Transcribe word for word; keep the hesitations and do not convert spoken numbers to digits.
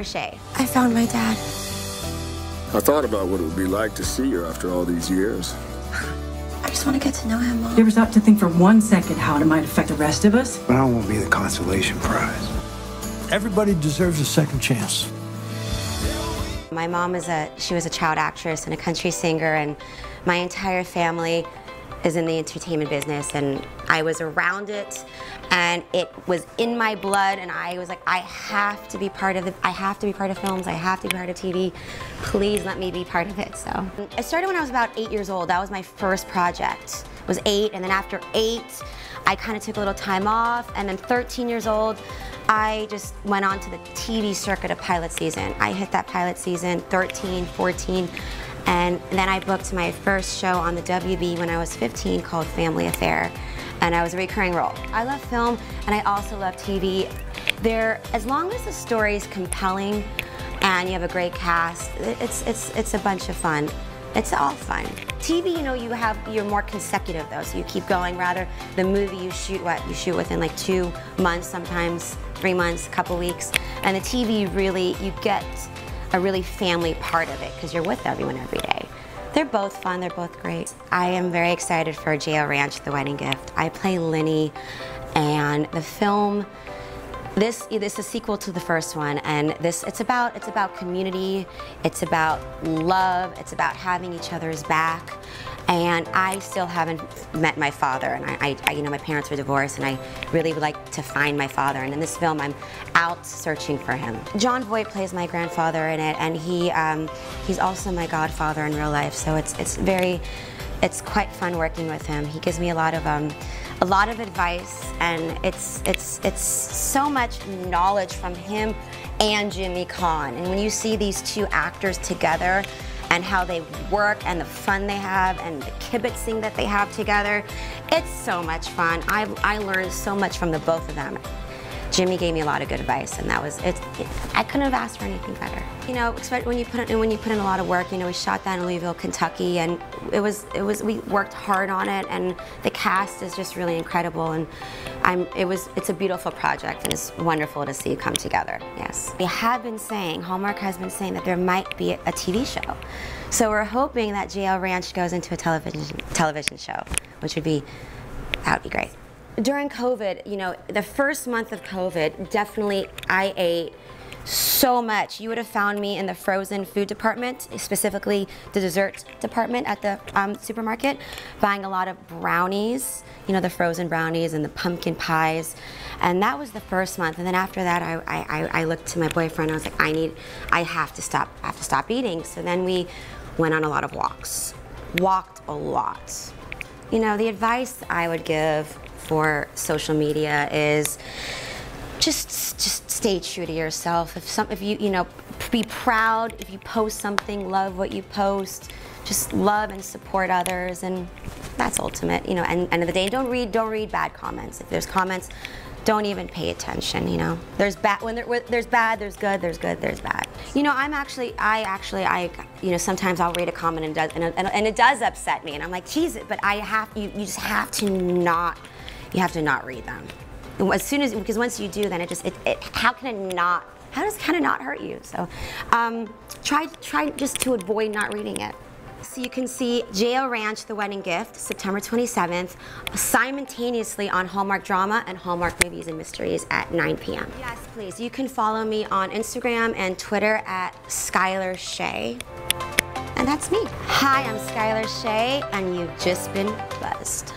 Skylar Shea. I found my dad. I thought about what it would be like to see her after all these years. I just want to get to know him, Mom. Never stop to think for one second how it might affect the rest of us. But I won't be the consolation prize. Everybody deserves a second chance. My mom is a, she was a child actress and a country singer, and my entire family is in the entertainment business, and I was around it, and it was in my blood, and I was like, I have to be part of the, I have to be part of films, I have to be part of T V, please let me be part of it, so. I started when I was about eight years old. That was my first project, I was eight, and then after eight, I kind of took a little time off, and then thirteen years old, I just went on to the T V circuit of pilot season. I hit that pilot season, thirteen, fourteen, and then I booked my first show on the W B when I was fifteen called Family Affair, and I was a recurring role. I love film, and I also love T V. There, as long as the story is compelling and you have a great cast, it's, it's, it's a bunch of fun. It's all fun. T V, you know, you have, you're more consecutive though, so you keep going. Rather, the movie you shoot what you shoot within like two months, sometimes three months, a couple weeks, and the T V really, you get a really family part of it because you're with everyone every day. They're both fun. They're both great. I am very excited for J L Ranch, The Wedding Gift. I play Lenny, and the film. This is a sequel to the first one, and this it's about it's about community, it's about love, it's about having each other's back. And I still haven't met my father, and I, I you know my parents were divorced, and I really would like to find my father. And in this film, I'm out searching for him. Jon Voight plays my grandfather in it, and he um, he's also my godfather in real life. So it's it's very it's quite fun working with him. He gives me a lot of um. a lot of advice, and it's it's it's so much knowledge from him and Jimmy Kahn. And when you see these two actors together and how they work and the fun they have and the kibitzing that they have together, it's so much fun. I I learned so much from the both of them. Jimmy gave me a lot of good advice, and that was it's it, I couldn't have asked for anything better. You know, especially when you put in, when you put in a lot of work. You know, we shot that in Louisville, Kentucky, and it was it was we worked hard on it, and the cast is just really incredible. And I'm it was it's a beautiful project, and it's wonderful to see it come together. Yes, we have been saying Hallmark has been saying that there might be a T V show, so we're hoping that J L Ranch goes into a television television show, which would be that would be great. During COVID, you know, the first month of COVID, definitely I ate so much. You would have found me in the frozen food department, specifically the dessert department at the um, supermarket, buying a lot of brownies, you know, the frozen brownies and the pumpkin pies. And that was the first month. And then after that, I, I, I looked to my boyfriend. I was like, I need, I have to stop, I have to stop eating. So then we went on a lot of walks, walked a lot. You know, the advice I would give for social media is just just stay true to yourself. If some if you you know be proud if you post something, love what you post, just love and support others, and that's ultimate, you know, and end of the day. Don't read don't read bad comments. If there's comments, don't even pay attention, you know. There's bad when there, there's bad, there's good, there's good, there's bad. You know, I'm actually, I actually, I, you know, sometimes I'll read a comment and does, and, and, and it does upset me, and I'm like, geez, but I have, you, you just have to not, you have to not read them. As soon as, because once you do, then it just, it, it how can it not, how does it kind of not hurt you? So, um, try, try just to avoid not reading it. So you can see J L Ranch, The Wedding Gift, September twenty-seventh, simultaneously on Hallmark Drama and Hallmark Movies and Mysteries at nine p m Yes, please. You can follow me on Instagram and Twitter at Skylar Shea. And that's me. Hi, I'm Skylar Shea, and you've just been buzzed.